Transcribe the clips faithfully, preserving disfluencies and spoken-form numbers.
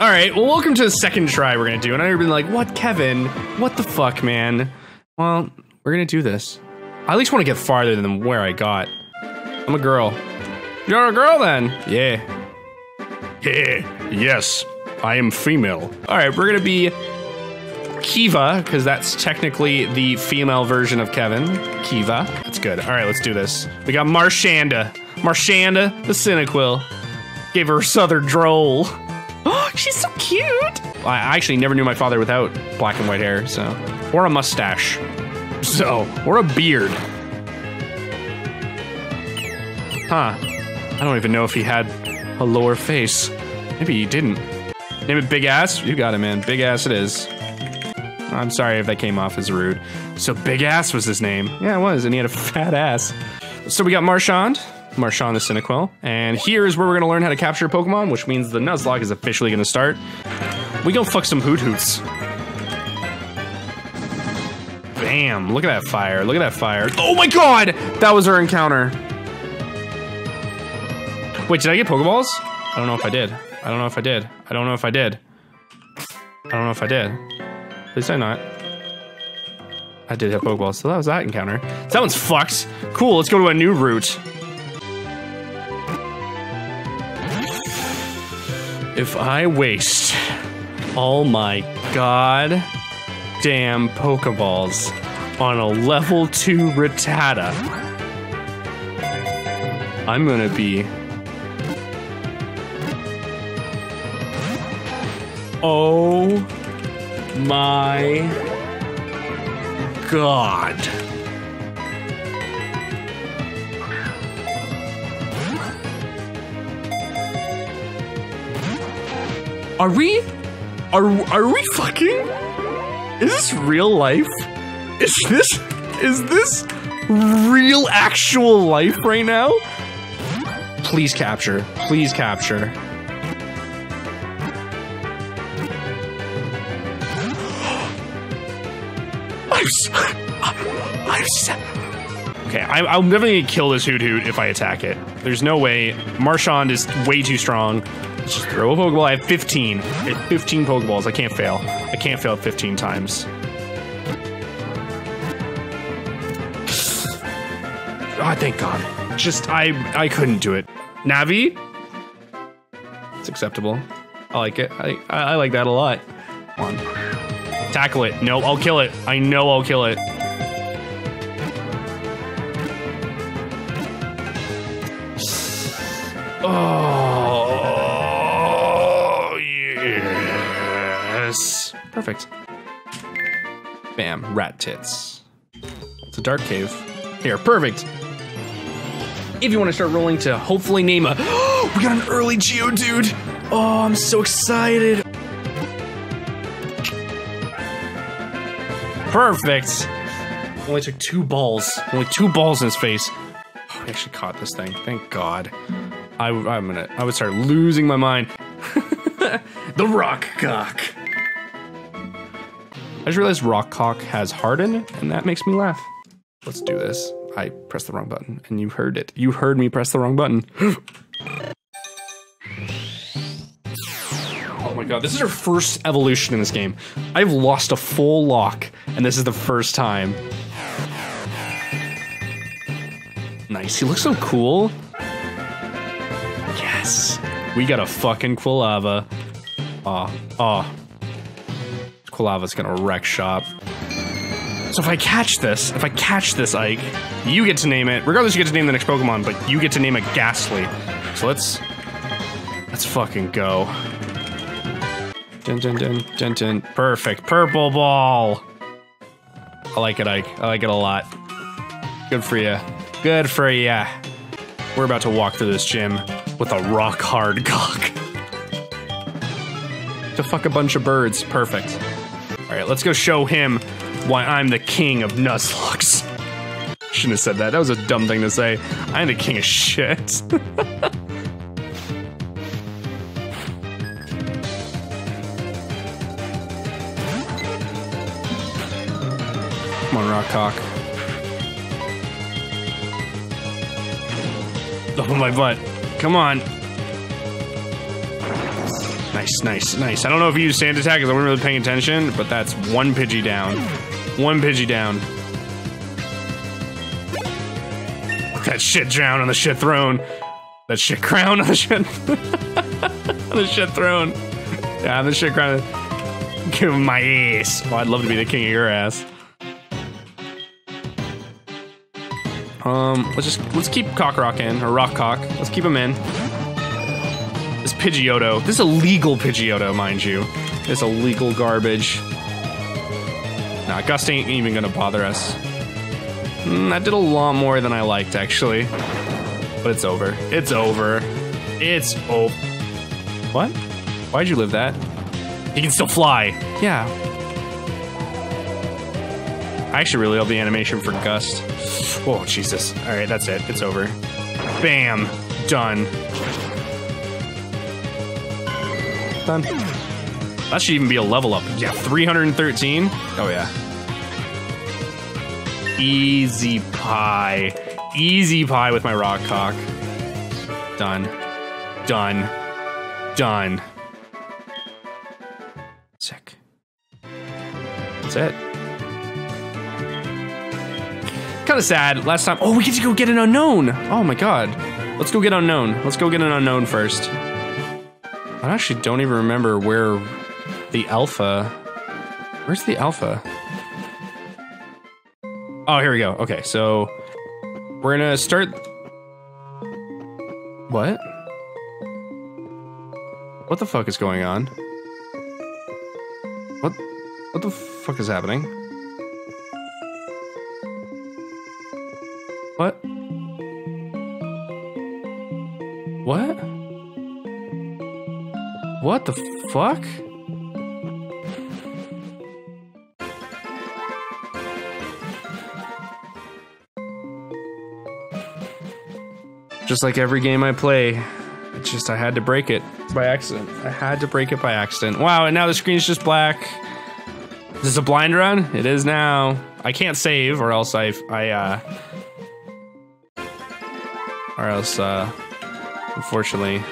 All right, well, welcome to the second try we're going to do. And I've been like, what, Kevin? What the fuck, man? Well, we're going to do this. I at least want to get farther than where I got. I'm a girl. You're a girl, then? Yeah. Yeah. Yes, I am female. All right, we're going to be Kiva, because that's technically the female version of Kevin. Kiva. That's good. All right, let's do this. We got Marchanda. Marchanda the Cinequil. Gave her a southern droll. Oh, she's so cute. I actually never knew my father without black and white hair, so. Or a mustache. So, or a beard. Huh. I don't even know if he had a lower face. Maybe he didn't. Name it Big Ass? You got it, man. Big Ass it is. I'm sorry if that came off as rude. So Big Ass was his name. Yeah, it was, and he had a fat ass. So we got Marchand. Marchand the Cinequil. And here's where we're going to learn how to capture Pokemon, which means the Nuzlocke is officially going to start. We go fuck some Hoothoots. Bam. Look at that fire. Look at that fire. Oh my god! That was our encounter. Wait, did I get Pokeballs? I don't know if I did. I don't know if I did. I don't know if I did. I don't know if I did. Please say not. I did have Pokeballs, so that was that encounter. So that one's fucked. Cool, let's go to a new route. If I waste all my god damn Pokeballs on a level two Rattata, I'm gonna be... Oh my god. Are we, are, are we fucking, is this real life? Is this, is this real actual life right now? Please capture, please capture. I'm, so, I'm, I'm so. Okay, I, I'll definitely kill this Hoothoot if I attack it. There's no way. Marchand is way too strong. Let's just throw a Pokeball. I have fifteen. I have fifteen Pokeballs. I can't fail. I can't fail fifteen times. Oh, thank God. Just, I I couldn't do it. Navi? It's acceptable. I like it. I, I like that a lot. Come on. Tackle it. No, I'll kill it. I know I'll kill it. Oh. Perfect. Bam. Rat tits. It's a dark cave. Here. Perfect. If you want to start rolling to hopefully name a... We got an early Geodude. Oh, I'm so excited. Perfect. Only took two balls. Only two balls in his face. Oh, we actually caught this thing. Thank God. I, I'm gonna... I would start losing my mind. The rock cock. I just realized Rockcock has Harden, and that makes me laugh. Let's do this. I pressed the wrong button, and you heard it. You heard me press the wrong button. Oh my god, this is our first evolution in this game. I've lost a full lock, and this is the first time. Nice, he looks so cool. Yes! We got a fucking Quilava. Aw, oh, aw. Oh. Quilava's gonna wreck shop. So if I catch this, if I catch this, Ike, you get to name it. Regardless, you get to name the next Pokemon, but you get to name it Ghastly. So let's... Let's fucking go. Dun, dun, dun, dun, dun. Perfect. Purple ball! I like it, Ike. I like it a lot. Good for ya. Good for ya. We're about to walk through this gym with a rock-hard cock. To fuck a bunch of birds. Perfect. All right, let's go show him why I'm the king of Nuzlocke. Shouldn't have said that. That was a dumb thing to say. I'm the king of shit. Come on, Rockcock. Oh, my butt. Come on. Nice, nice, nice. I don't know if he used Sand Attack because I wasn't really paying attention, but that's one Pidgey down. One Pidgey down. That shit drown on the shit throne. That shit crown on the shit... on the shit throne. Yeah, on the shit crown. Give him my ass. Oh, I'd love to be the king of your ass. Um, let's just... Let's keep Cockrock in, or Rock Cock. Let's keep him in. This Pidgeotto. This is illegal Pidgeotto, mind you. This illegal garbage. Nah, Gust ain't even gonna bother us. Mm, that did a lot more than I liked, actually. But it's over. It's over. It's over. What? Why'd you live that? He can still fly. Yeah. I actually really love the animation for Gust. Oh, Jesus. All right, that's it. It's over. Bam. Done. Done. That should even be a level up. Yeah, three hundred thirteen. Oh, yeah. Easy pie. Easy pie with my Rock Cock. Done. Done. Done. Sick. That's it. Kind of sad. Last time. Oh, we get to go get an unknown. Oh my god. Let's go get unknown. Let's go get an unknown first. I actually don't even remember where the alpha. Where's the alpha? Oh, here we go. Okay, so. We're gonna start... What? What the fuck is going on? What? What the fuck is happening? What? What? What the fuck? Just like every game I play, it's just I had to break it by accident. I had to break it by accident. Wow, and now the screen's just black. Is this a blind run? It is now. I can't save or else I, I uh... Or else, uh... Unfortunately.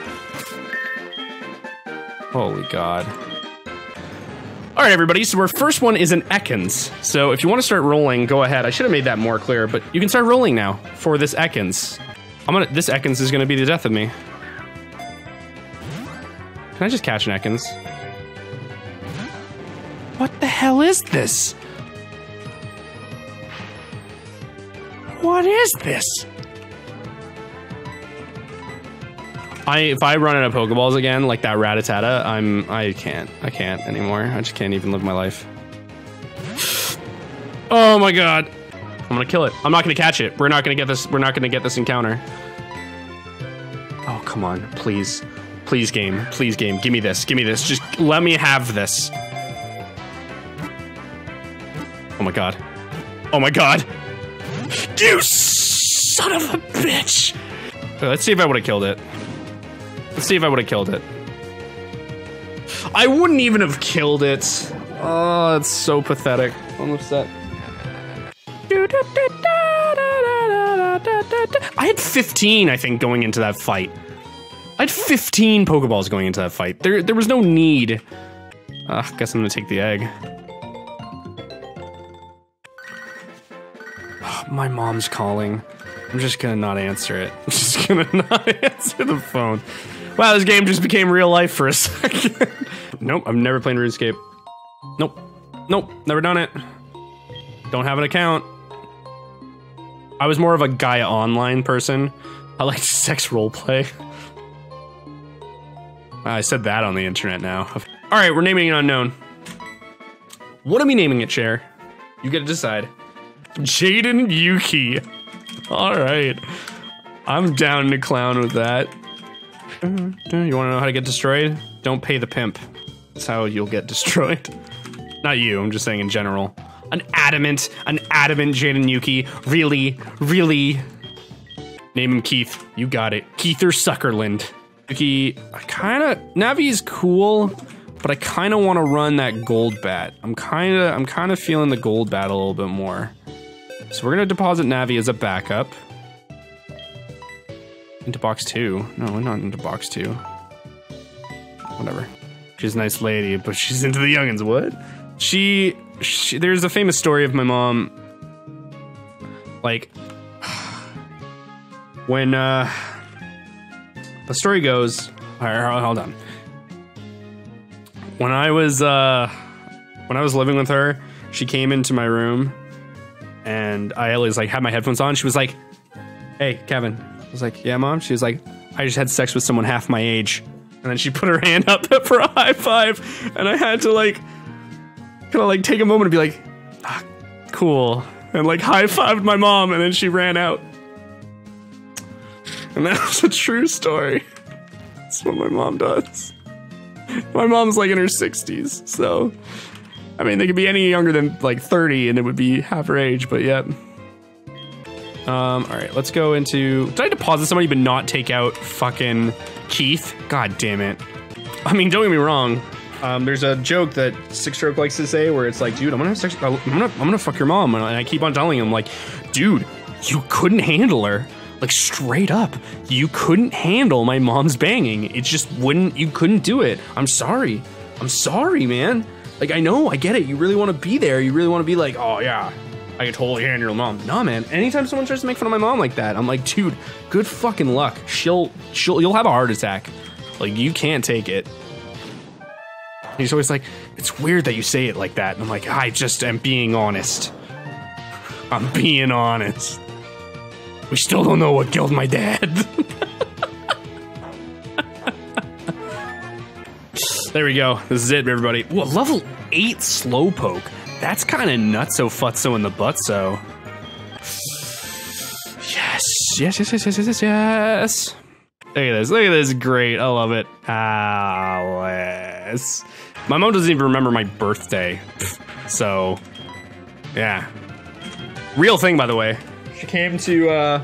Holy god. Alright everybody, so our first one is an Ekans. So if you want to start rolling, go ahead. I should have made that more clear, but you can start rolling now for this Ekans. I'm gonna. This Ekans is gonna be the death of me. Can I just catch an Ekans? What the hell is this? What is this? I if I run out of Pokeballs again, like that Rattata, I'm. I can't. I can't anymore. I just can't even live my life. Oh my god. I'm gonna kill it. I'm not gonna catch it. We're not gonna get this. We're not gonna get this encounter. Oh, come on. Please. Please, game. Please, game. Give me this. Give me this. Just let me have this. Oh my god. Oh my god. You son of a bitch. Let's see if I would have killed it. Let's see if I would have killed it. I wouldn't even have killed it. Oh, that's so pathetic. I'm upset. I had fifteen, I think, going into that fight. I had fifteen Pokeballs going into that fight. There, there was no need. Ah, uh, guess I'm gonna take the egg. Oh, my mom's calling. I'm just gonna not answer it. I'm just gonna not answer the phone. Wow, this game just became real life for a second. Nope, I'm never playing RuneScape. Nope. Nope, never done it. Don't have an account. I was more of a Gaia Online person. I liked sex roleplay. I said that on the internet now. All right, we're naming an unknown. What are we naming it, Chair? You get to decide. Jaden Yuki. All right. I'm down to clown with that. You want to know how to get destroyed? Don't pay the pimp. That's how you'll get destroyed. Not you, I'm just saying in general. An adamant, an adamant Jaden Yuki. Really, really. Name him Keith. You got it. Keith or Suckerland. Yuki, I kind of, Navi's cool, but I kind of want to run that gold bat. I'm kind of, I'm kind of feeling the gold bat a little bit more. So we're going to deposit Navi as a backup. Into box two. No, we're not into box two. Whatever. She's a nice lady, but she's into the youngins. What? She, she there's a famous story of my mom. Like, when uh, the story goes, all right, hold on. When I was uh, when I was living with her, she came into my room, and I always like had my headphones on. She was like, "Hey, Kevin." I was like, "Yeah, Mom." She was like, "I just had sex with someone half my age." And then she put her hand up for a high five, and I had to like, kind of like take a moment and be like, ah, "Cool," and like high fived my mom, and then she ran out. And that was a true story. That's what my mom does. My mom's like in her sixties, so I mean, they could be any younger than like thirty, and it would be half her age. But yeah. Um, all right, let's go into... Did I deposit somebody but not take out fucking Keith? God damn it. I mean, don't get me wrong. Um, there's a joke that Six Stroke likes to say where it's like, dude, I'm gonna have sex... I'm gonna, I'm gonna fuck your mom. And I keep on telling him, like, dude, you couldn't handle her. Like, straight up, you couldn't handle my mom's banging. It just wouldn't... You couldn't do it. I'm sorry. I'm sorry, man. Like, I know, I get it. You really want to be there. You really want to be like, oh, yeah, I can totally handle your mom. Nah, man. Anytime someone tries to make fun of my mom like that, I'm like, dude, good fucking luck. She'll, she'll, you'll have a heart attack. Like, you can't take it. And he's always like, it's weird that you say it like that. And I'm like, I just am being honest. I'm being honest. We still don't know what killed my dad. There we go. This is it, everybody. Whoa, level eight Slowpoke. That's kind of nutso futso in the buttso. Yes. Yes, yes, yes, yes, yes, yes. Look at this. Look at this. Great. I love it. Alice. My mom doesn't even remember my birthday. So, yeah. Real thing, by the way. She came to, uh,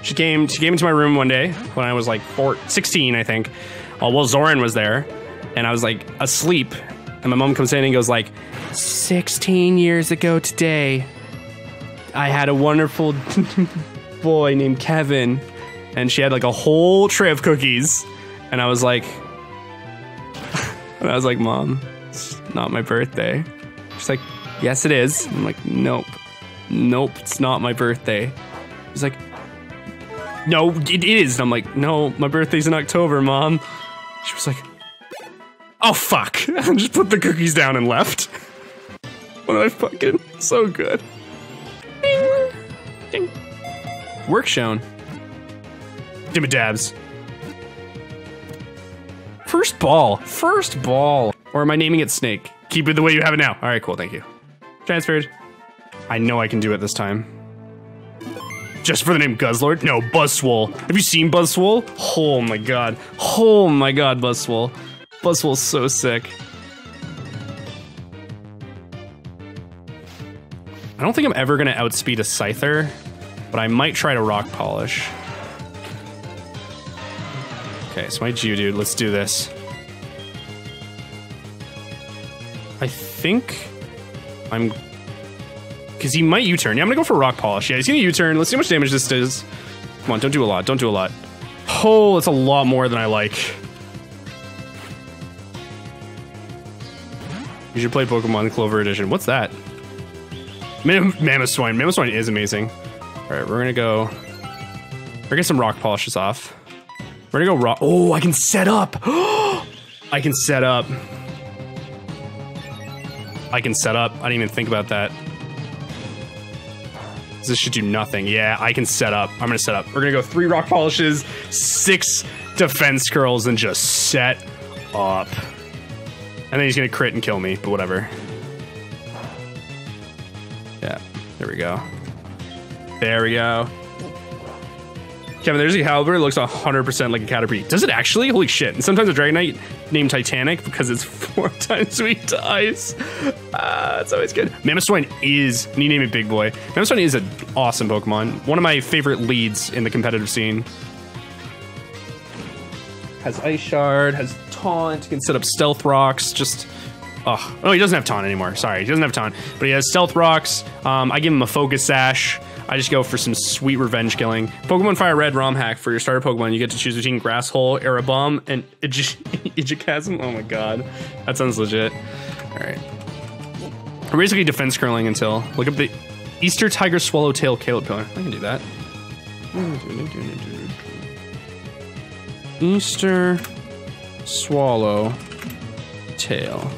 she came, she came into my room one day when I was like four, sixteen, I think. Uh, well, Zoran was there and I was like asleep. And my mom comes in and goes like, sixteen years ago today, I had a wonderful boy named Kevin. And she had like a whole tray of cookies. And I was like, and I was like, Mom, it's not my birthday. She's like, yes, it is. I'm like, nope, nope, it's not my birthday. She's like, no, it is. And I'm like, no, my birthday's in October, Mom. She was like, oh, fuck. I just put the cookies down and left. What did I fucking... So good. Ding. Ding. Work shown. Dimmy dabs. First ball. First ball. Or am I naming it Snake? Keep it the way you have it now. All right, cool. Thank you. Transferred. I know I can do it this time. Just for the name Guzzlord? No, Buzzswole. Have you seen Buzzswole? Oh, my God. Oh, my God, Buzzswole. Buzzwole's so sick. I don't think I'm ever gonna outspeed a Scyther, but I might try to rock polish. Okay, so my Geodude, let's do this. I think I'm... Because he might U-turn. Yeah, I'm gonna go for rock polish. Yeah, he's gonna U-turn. Let's see how much damage this does. Come on, don't do a lot. Don't do a lot. Oh, that's a lot more than I like. You should play Pokemon Clover Edition. What's that? Mam Mamoswine. Mamoswine is amazing. All right, we're gonna go. We're gonna get some rock polishes off. We're gonna go rock. Oh, I can set up. I can set up. I can set up. I didn't even think about that. This should do nothing. Yeah, I can set up. I'm gonna set up. We're gonna go three rock polishes, six defense curls, and just set up. And then he's gonna crit and kill me, but whatever. Yeah, there we go. There we go. Kevin, there's a Halberd. Looks one hundred percent like a Caterpie. Does it actually? Holy shit. And sometimes a Dragonite named Titanic because it's four times sweet to ice. Uh, it's always good. Mamoswine is, you name it, big boy. Mamoswine is an awesome Pokemon. One of my favorite leads in the competitive scene. Has Ice Shard, has Taunt, can set up Stealth Rocks, just... Oh, oh, he doesn't have Taunt anymore. Sorry, he doesn't have Taunt. But he has Stealth Rocks. Um, I give him a Focus Sash. I just go for some sweet revenge killing. Pokemon Fire Red ROM hack for your starter Pokemon. You get to choose between Grasshole, Erebum, and Ejectasium. Oh my god, that sounds legit. All right. I'm basically defense curling until look up the Easter Tiger Swallowtail Caterpie. I can do that. Easter Swallow Tail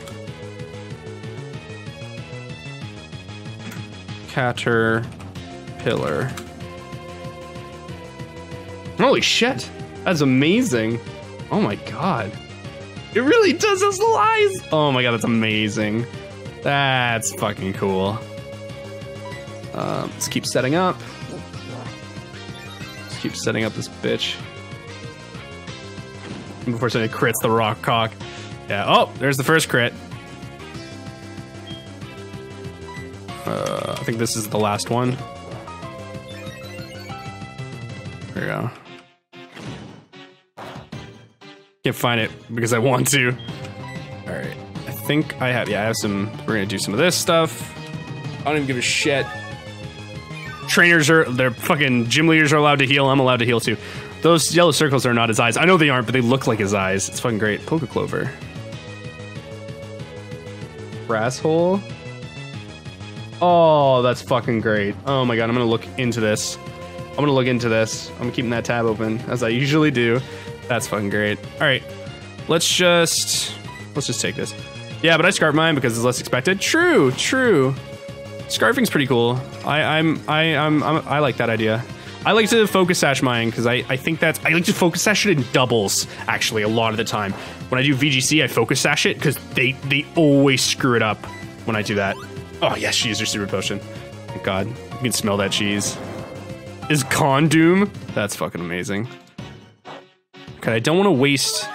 Caterpillar. Holy shit! That's amazing! Oh my god. It really does those lies! Oh my god, that's amazing. That's fucking cool. Um, let's keep setting up. Let's keep setting up this bitch. Before somebody crits the rock cock. Yeah, oh, there's the first crit. Uh, I think this is the last one. There we go. Can't find it because I want to. Alright. I think I have, yeah, I have some, we're gonna do some of this stuff. I don't even give a shit. Trainers are, they're fucking gym leaders are allowed to heal. I'm allowed to heal too. Those yellow circles are not his eyes. I know they aren't, but they look like his eyes. It's fucking great. Poke Clover. Grasshole. Oh, that's fucking great. Oh my god, I'm gonna look into this. I'm gonna look into this. I'm keeping that tab open, as I usually do. That's fucking great. Alright. Let's just... Let's just take this. Yeah, but I scarf mine because it's less expected. True, true. Scarfing's pretty cool. I, I'm, I, I'm, I'm, I like that idea. I like to focus sash mine because I, I think that's... I like to focus sash it in doubles, actually, a lot of the time. When I do V G C, I focus sash it because they, they always screw it up when I do that. Oh, yes, she used her super potion. Thank god. You can smell that cheese. Is Condoom? That's fucking amazing. Okay, I don't want to waste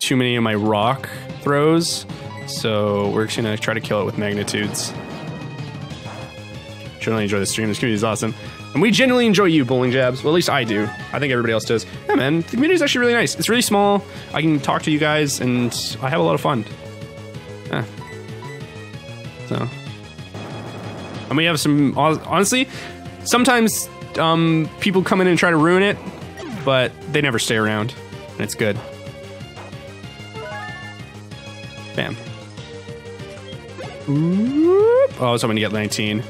too many of my rock throws, so we're just gonna try to kill it with magnitudes. Generally enjoy the stream. This community is awesome, and we generally enjoy you, Bowling Jabs. Well, at least I do. I think everybody else does. Yeah, man, the community is actually really nice. It's really small. I can talk to you guys, and I have a lot of fun. Yeah. So, and we have some. Honestly, sometimes um, people come in and try to ruin it, but they never stay around. And it's good. Bam. Ooh. Oh, I was hoping to get nineteen.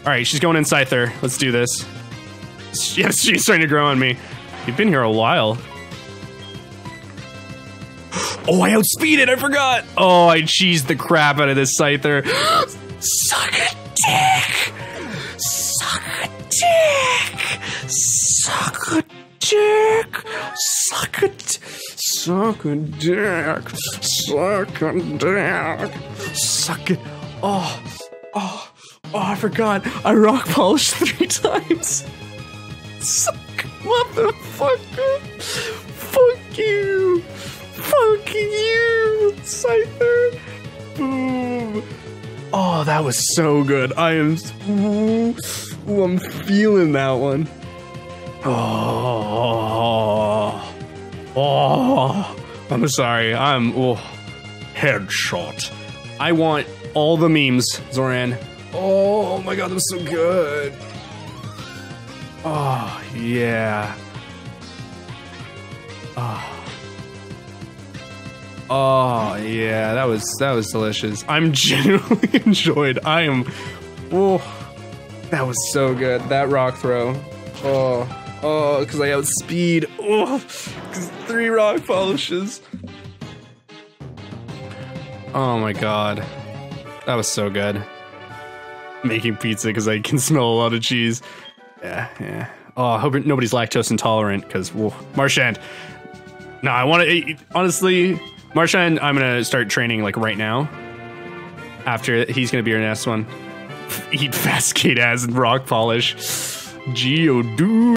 Alright, she's going in Scyther. Let's do this. Yes, she's trying to grow on me. You've been here a while. Oh, I outspeeded! I forgot! Oh, I cheesed the crap out of this Scyther. Suck a dick! Suck a dick! Suck a dick! Suck a dick! Suck a dick! Suck a dick! Suck it! Oh! Oh! Oh, I forgot! I rock polished three times! Suck! Motherfucker! Fuck you! Fuck you! Scyther! Boom! Oh, that was so good! I am... Ooh, ooh, I'm feeling that one! Oh... Oh, I'm sorry. I'm oh, headshot. I want all the memes, Zoran. Oh, oh my god, that was so good. Oh yeah. Oh. Oh yeah, that was that was delicious. I'm genuinely enjoyed. I am. Oh, that was so good. That rock throw. Oh. Oh, because I outspeed. Oh, because three rock polishes. Oh my god. That was so good. Making pizza because I can smell a lot of cheese. Yeah, yeah. Oh, I hope nobody's lactose intolerant because, whoa. Marchand. No, I want to, honestly, Marchand, I'm going to start training like right now. After, he's going to be our next one. Eat Vascade as and rock polish. Geodude.